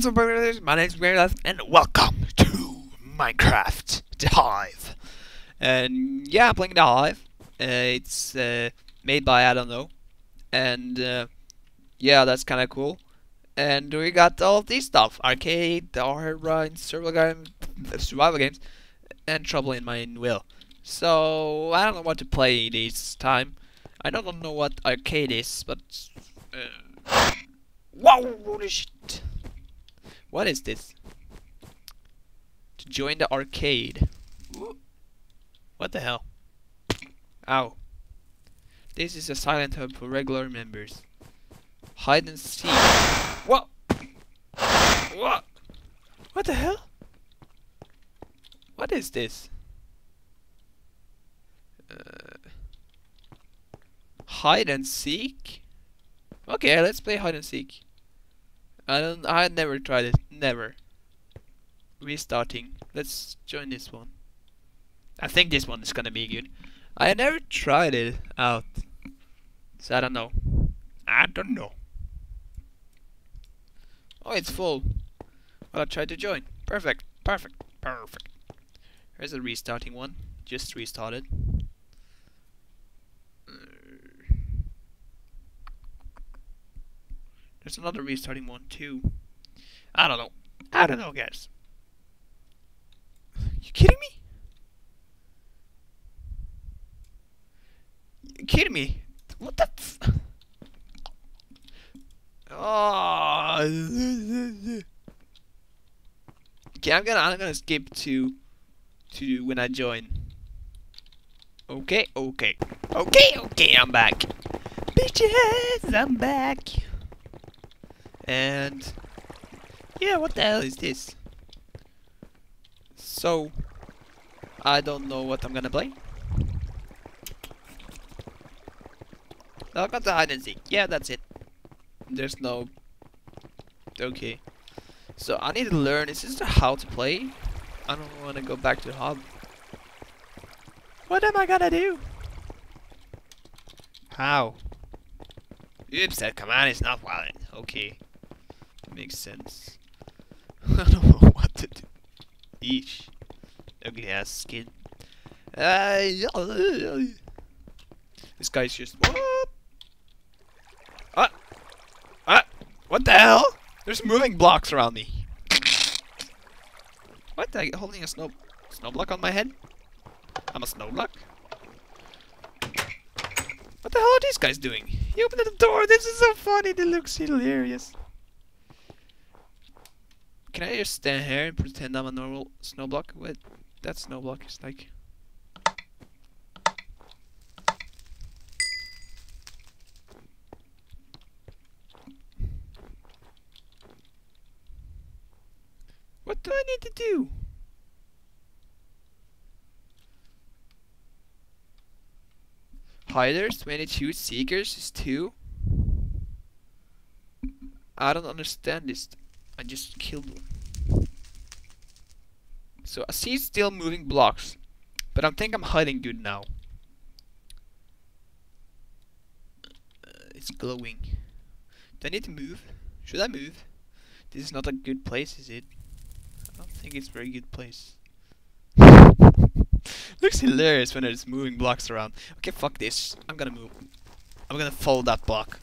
What's up, Weirdos? My name's Weirdos, and welcome to Minecraft, the Hive. And yeah, I'm playing the Hive. It's made by I don't know. And yeah, that's kind of cool. And we got all of these stuff: arcade, horror, survival games, and Trouble in My Will. So I don't know what to play this time. I don't know what arcade is, but whoa, holy shit! What is this? To join the arcade. What the hell? Ow. This is a silent hub for regular members. Hide and seek. What? What? What the hell? What is this? Hide and seek? Okay, let's play hide and seek. I never tried it. Never. Restarting. Let's join this one. I think this one is gonna be good. I never tried it out, so I don't know. Oh, it's full. Well, I tried to join. Perfect. Perfect. Perfect. Here's a restarting one. Just restarted. There's another restarting one too. I don't know, guys. You kidding me? You kidding me? What the? Oh. Okay, I'm gonna skip to when I join. Okay. I'm back. Bitches, I'm back. And yeah, what the hell is this? So I don't know what I'm gonna play. I got the hide and seek. Yeah, that's it. There's no. Okay. So I need to learn. Is this how to play? I don't want to go back to the hub. What am I gonna do? How? Oops, that command is not valid. Okay. Makes sense. I don't know what to do. Eesh. Ugly ass skin. This guy's just. What the hell? There's moving blocks around me. What? I'm holding a snow block on my head? I'm a snow block? What the hell are these guys doing? He opened the door. This is so funny. This looks hilarious. Can I just stand here and pretend I'm a normal snow block? What? That snow block is like. What do I need to do? Hiders, 22, seekers is 2. I don't understand this. I just killed one. So I see still moving blocks, but I think I'm hiding dude now. It's glowing. Do I need to move? Should I move? This is not a good place, is it? I don't think it's a very good place. Looks hilarious when there's moving blocks around. Okay, fuck this. I'm gonna move. I'm gonna follow that block.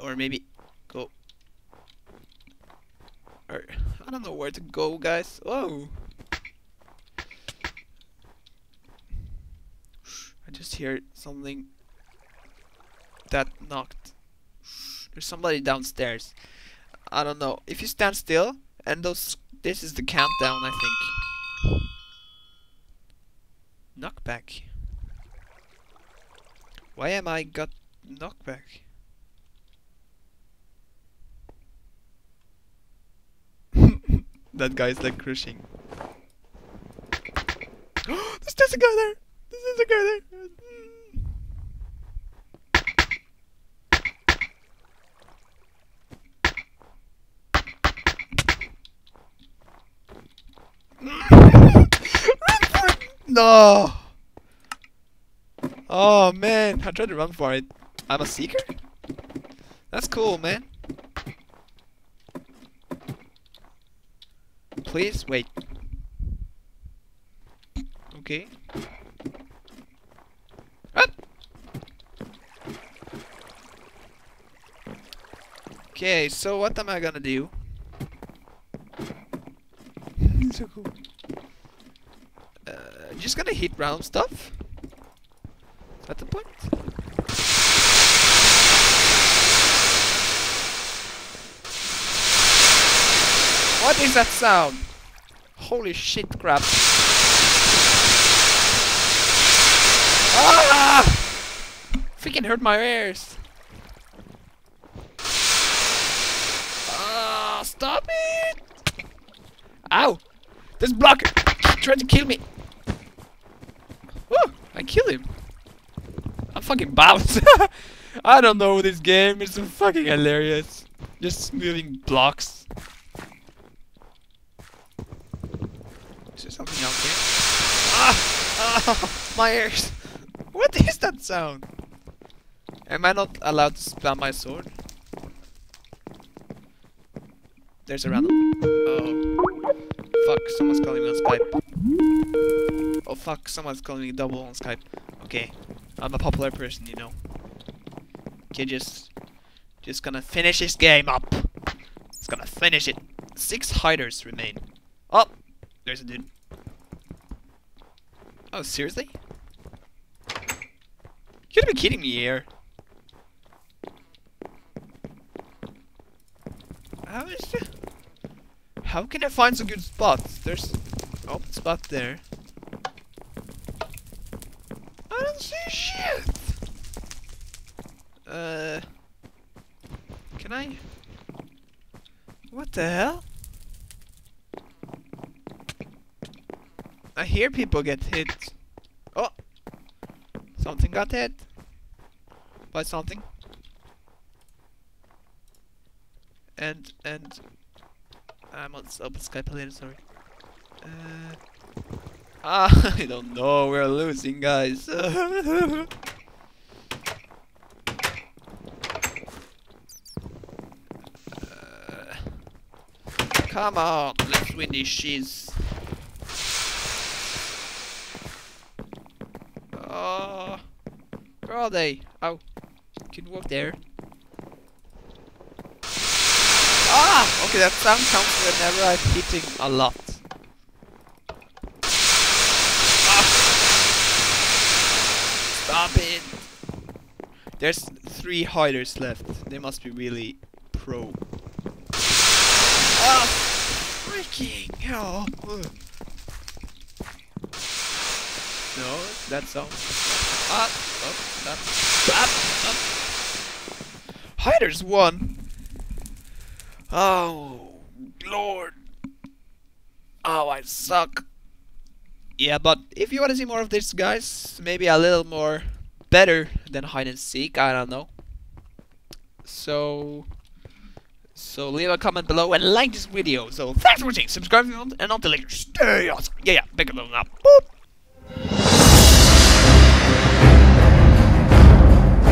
Or maybe go. Or I don't know where to go, guys. Whoa! I just hear something that knocked. There's somebody downstairs. I don't know. If you stand still and those. This is the countdown, I think. Knockback. Why am I got knockback? That guy's like crushing. There's a guy there! There's a guy there! No! Oh man, I tried to run for it. I'm a seeker? That's cool, man. please? Wait. Okay. What? Okay, so what am I gonna do? So cool. Just gonna hit round stuff. At the point. What is that sound? Holy shit, crap. Ah! Freaking hurt my ears. Ah, stop it! Ow! This block tried to kill me. Woo! I killed him. I fucking bounce. I don't know this game. It's fucking hilarious. Just moving blocks. Is there something out here? Ah! Oh, my ears. What is that sound? Am I not allowed to spam my sword? There's a random. Oh. Fuck, someone's calling me on Skype. Oh fuck, someone's calling me double on Skype. Okay. I'm a popular person, you know. Okay, just gonna finish this game up. Just gonna finish it. 6 hiders remain. Oh! There's a dude. Oh, seriously? You gotta be kidding me here. How can I find some good spots? There's an open spot there. I don't see shit! Can I? What the hell? I hear people get hit. Oh! Something got hit. By something. And... I'm on open Skype later, sorry. I don't know, we're losing, guys. Come on, let's win these shits. Oh, where are they? Oh, can you walk there? Ah, okay, that sound comes whenever I'm hitting a lot. Stop it! There's 3 hiders left. They must be really pro. Ah! Freaking hell! No, that sound. Ah! Oh, that. Ah! Ah! Hiders won! Oh, lord! Oh, I suck! Yeah, but if you want to see more of this, guys, maybe a little more better than hide and seek, I don't know. So leave a comment below and like this video. So thanks for watching, subscribe if you want, and until later, stay awesome. Yeah, big thumbs up. Boop.